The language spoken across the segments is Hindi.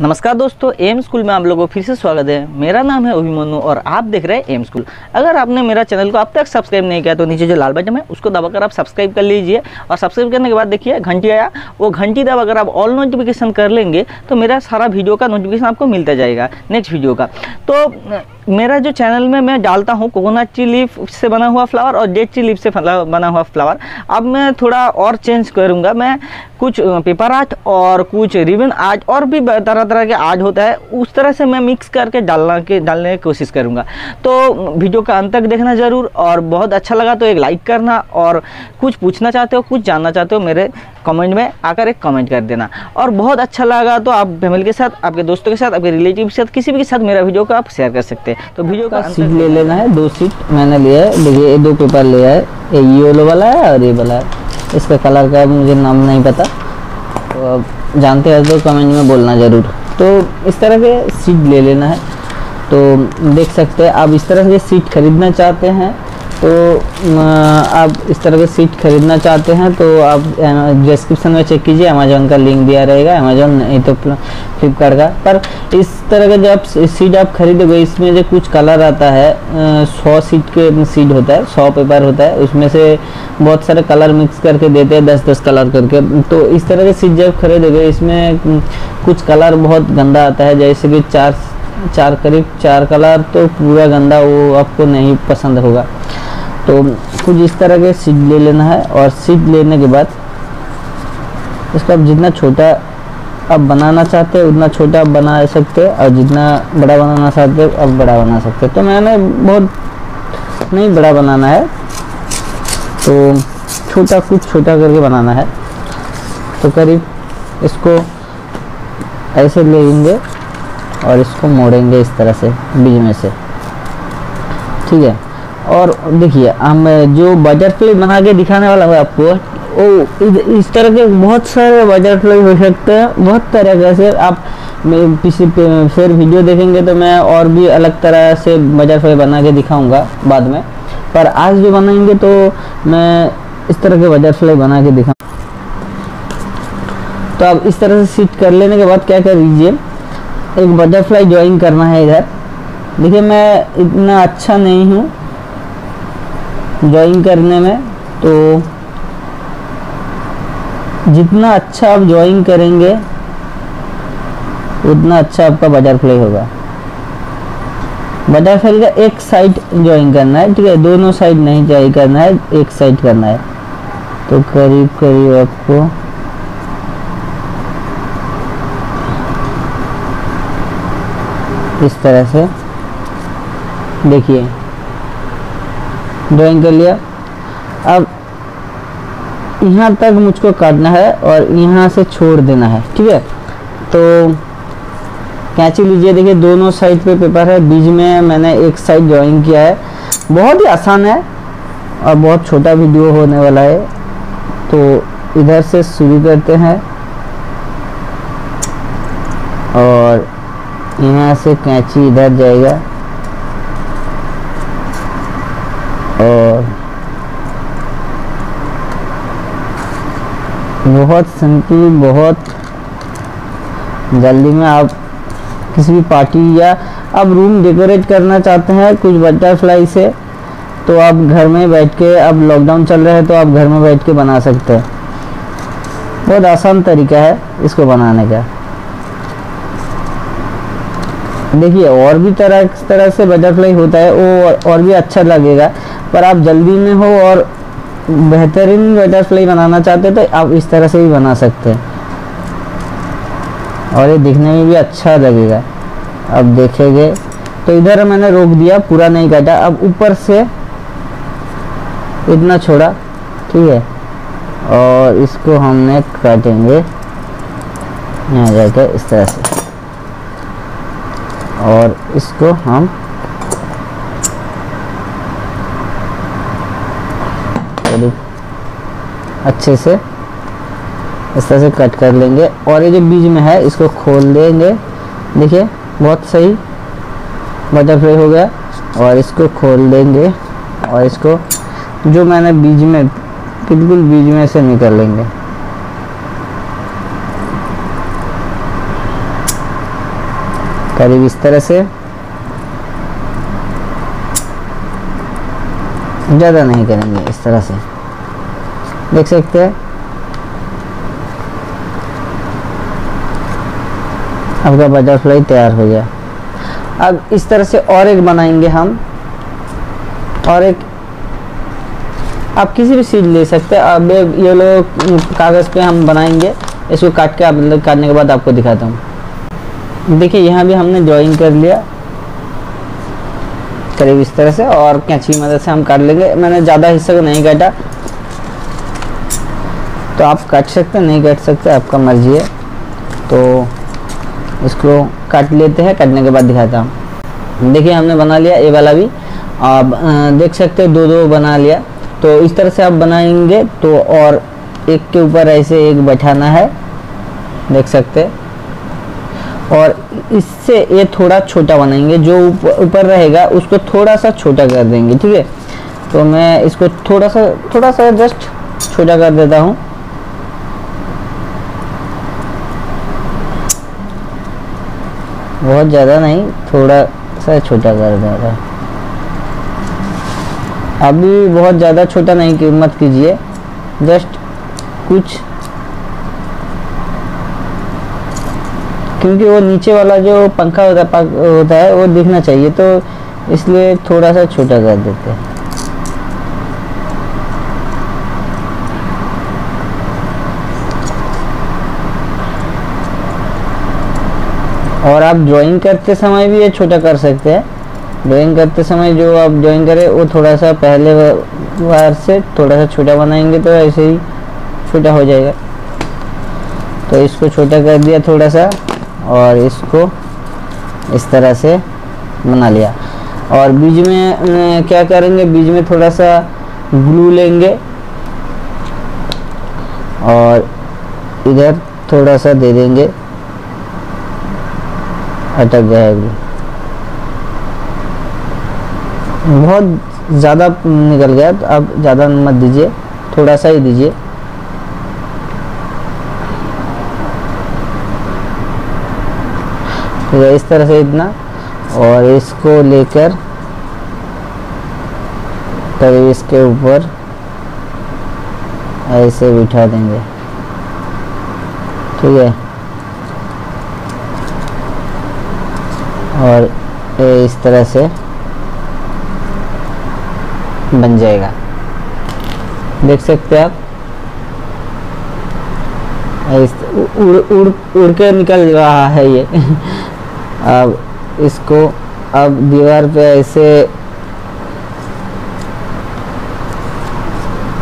नमस्कार दोस्तों, एम स्कूल में आप लोगों को फिर से स्वागत है। मेरा नाम है अभिमन्यु और आप देख रहे हैं एम स्कूल। अगर आपने मेरा चैनल को अब तक सब्सक्राइब नहीं किया तो नीचे जो लाल बटन है उसको दबाकर आप सब्सक्राइब कर लीजिए। और सब्सक्राइब करने के बाद देखिए घंटी आया, वो घंटी दबाकर आप ऑल नोटिफिकेशन कर लेंगे तो मेरा सारा वीडियो का नोटिफिकेशन आपको मिलता जाएगा नेक्स्ट वीडियो का। तो मेरा जो चैनल में मैं डालता हूँ कोकोनट ट्री लीफ से बना हुआ फ्लावर और डेट ट्री लीफ से बना हुआ फ्लावर। अब मैं थोड़ा और चेंज करूँगा, मैं कुछ पेपर आर्ट और कुछ रिबन आर्ट और भी तरह तरह के आर्ट होता है उस तरह से मैं मिक्स करके डालने की कोशिश करूँगा। तो वीडियो का अंत तक देखना ज़रूर, और बहुत अच्छा लगा तो एक लाइक करना, और कुछ पूछना चाहते हो, कुछ जानना चाहते हो, मेरे कमेंट में आकर एक कमेंट कर देना। और बहुत अच्छा लगा तो आप फैमिली के साथ, आपके दोस्तों के साथ, आपके रिलेटिव के साथ, किसी भी के साथ मेरा वीडियो को आप शेयर कर सकते हैं। तो वीडियो का सीट ले लेना है, दो सीट मैंने लिया है। देखिए ये दो पेपर लिया है, ये येलो वाला है और ये वाला है। इसका कलर का मुझे नाम नहीं पता, तो अब जानते हैं तो कमेंट में बोलना ज़रूर। तो इस तरह के सीट ले लेना है, तो देख सकते हैं। आप इस तरह के सीट खरीदना चाहते हैं तो आप डिस्क्रिप्शन में चेक कीजिए, अमेजोन का लिंक दिया रहेगा, अमेजोन नहीं तो फ्लिपकार्ट का। पर इस तरह का जब सीड आप खरीदोगे, इसमें जो कुछ कलर आता है, 100 सीड होता है, 100 पेपर होता है, उसमें से बहुत सारे कलर मिक्स करके देते हैं, 10-10 कलर करके। तो इस तरह के सीड जब खरीदोगे, इसमें कुछ कलर बहुत गंदा आता है, जैसे कि करीब चार कलर तो पूरा गंदा, वो आपको नहीं पसंद होगा। तो कुछ इस तरह के सीड ले लेना है, और सीड लेने के बाद इसको आप जितना छोटा आप बनाना चाहते हो उतना छोटा आप बना सकते हो, और जितना बड़ा बनाना चाहते हो आप बड़ा बना सकते हो। तो मैंने बहुत नहीं बड़ा बनाना है, तो छोटा कुछ छोटा करके बनाना है। तो करीब इसको ऐसे लेंगे और इसको मोड़ेंगे इस तरह से बीच में से, ठीक है। और देखिए हम जो बटरफ्लाई बना के दिखाने वाला है आपको, वो इस तरह के बहुत सारे बटरफ्लाई हो सकते हैं, बहुत तरह से। आप किसी फिर वीडियो देखेंगे तो मैं और भी अलग तरह से बटरफ्लाई बना के दिखाऊंगा बाद में, पर आज जो बनाएंगे तो मैं इस तरह के बटरफ्लाई बना के दिखाऊँ। तो आप इस तरह से सीट कर लेने के बाद क्या कर लीजिए, एक बटरफ्लाई ज्वाइन करना है इधर। देखिए मैं इतना अच्छा नहीं हूँ ज्वाइन करने में, तो जितना अच्छा आप ज्वाइन करेंगे उतना अच्छा आपका बटरफ्लाई होगा। बटरफ्लाई का एक साइड ज्वाइन करना है, ठीक है, दोनों साइड नहीं ज्वाइन करना है, एक साइड करना है। तो करीब करीब आपको इस तरह से देखिए ड्राइंग कर लिया। अब यहाँ तक मुझको काटना है और यहाँ से छोड़ देना है, ठीक है। तो कैंची लीजिए, देखिए दोनों साइड पे पेपर है, बीच में मैंने एक साइड ड्राइंग किया है। बहुत ही आसान है और बहुत छोटा वीडियो होने वाला है। तो इधर से शुरू करते हैं और यहाँ से कैंची इधर जाएगा और बहुत सिंपल, बहुत जल्दी में आप किसी भी पार्टी या आप रूम डेकोरेट करना चाहते हैं कुछ बटरफ्लाई से, तो आप घर में बैठ के, अब लॉकडाउन चल रहा है तो आप घर में बैठ के बना सकते हैं। बहुत आसान तरीका है इसको बनाने का। देखिए और भी तरह से बटरफ्लाई होता है, वो और भी अच्छा लगेगा। पर आप जल्दी में हो और बेहतरीन बटरफ्लाई बनाना चाहते हैं तो आप इस तरह से भी बना सकते हैं, और ये दिखने में भी अच्छा लगेगा। अब देखेंगे तो इधर मैंने रोक दिया, पूरा नहीं काटा। अब ऊपर से इतना छोड़ा, ठीक है, और इसको हमने काटेंगे यहाँ जाकर इस तरह से, और इसको हम अच्छे से इस तरह से कट कर लेंगे। और ये जो बीच में है इसको खोल देंगे, देखिए बहुत सही बटरफ्लाई हो गया। और इसको खोल देंगे और इसको जो मैंने बीच में, बिल्कुल बीच में से निकाल लेंगे। करीब इस तरह से, ज़्यादा नहीं करेंगे, इस तरह से देख सकते हैं। आपका बटरफ्लाई तैयार हो गया। अब इस तरह से और एक बनाएंगे हम, और एक आप किसी भी चीज़ ले सकते हैं। अब ये लोग कागज़ पे हम बनाएंगे, इसको काट के आप काटने के बाद आपको दिखाता हूँ। देखिए यहाँ भी हमने ड्राइंग कर लिया करीब इस तरह से, और कैंची की मदद से हम काट लेंगे। मैंने ज़्यादा हिस्सा को नहीं काटा, तो आप काट सकते नहीं काट सकते, आपका मर्जी है। तो इसको काट लेते हैं, काटने के बाद दिखाता हूँ। देखिए हमने बना लिया ये वाला भी, आप देख सकते हो दो दो बना लिया। तो इस तरह से आप बनाएंगे तो, और एक के ऊपर ऐसे एक बैठाना है, देख सकते हैं। और इससे ये थोड़ा छोटा बनाएंगे, जो ऊपर रहेगा उसको थोड़ा सा छोटा कर देंगे, ठीक है। तो मैं इसको थोड़ा सा जस्ट छोटा कर देता हूँ। बहुत ज़्यादा नहीं, थोड़ा सा छोटा कर देता हूँ। अभी बहुत ज़्यादा छोटा नहीं मत कीजिए, जस्ट कुछ, क्योंकि वो नीचे वाला जो पंखा होता है वो दिखना चाहिए, तो इसलिए थोड़ा सा छोटा कर देते हैं। और आप ड्राइंग करते समय भी ये छोटा कर सकते हैं। ड्राइंग करते समय जो आप ड्राइंग करें वो थोड़ा सा पहले बार से थोड़ा सा छोटा बनाएंगे, तो ऐसे ही छोटा हो जाएगा। तो इसको छोटा कर दिया थोड़ा सा, और इसको इस तरह से बना लिया। और बीच में क्या करेंगे, बीच में थोड़ा सा ग्लू लेंगे और इधर थोड़ा सा दे देंगे। अटक गया ग्लू, बहुत ज़्यादा निकल गया, तो आप ज़्यादा मत दीजिए, थोड़ा सा ही दीजिए। इस तरह से इतना, और इसको लेकर करीब इसके ऊपर ऐसे बिठा देंगे, ठीक है। और इस तरह से बन जाएगा, देख सकते हैं आप। उड़ के निकल रहा है ये। अब इसको अब दीवार पे ऐसे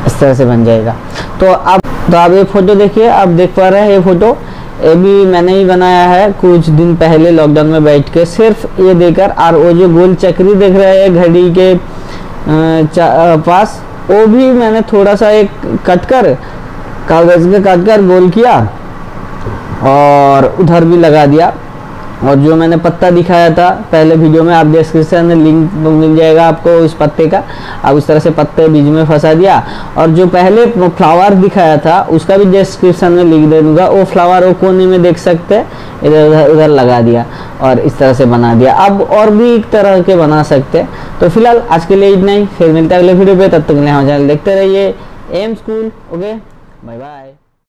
इस तरह से बन जाएगा। तो आप ये फोटो देखिए, आप देख पा रहे हैं ये फोटो, ये भी मैंने ही बनाया है कुछ दिन पहले लॉकडाउन में बैठ के, सिर्फ ये देकर। और वो जो गोल चक्री देख रहे हैं घड़ी के पास, वो भी मैंने थोड़ा सा एक कटकर कागज के काटकर गोल किया और उधर भी लगा दिया। और जो मैंने पत्ता दिखाया था पहले वीडियो में, आप डिस्क्रिप्शन में लिंक मिल जाएगा आपको इस पत्ते का, आप इस तरह से पत्ते बीच में फंसा दिया। और जो पहले फ्लावर दिखाया था उसका भी डिस्क्रिप्शन में लिख दे दूंगा, वो फ्लावर वो कोने में देख सकते हैं, इधर उधर लगा दिया और इस तरह से बना दिया। अब और भी एक तरह के बना सकते हैं। तो फिलहाल आज के लिए इतना ही, फिर मिलते हैं अगले वीडियो पर। तब तक नया चैनल देखते रहिए AM school. Okay, bye bye.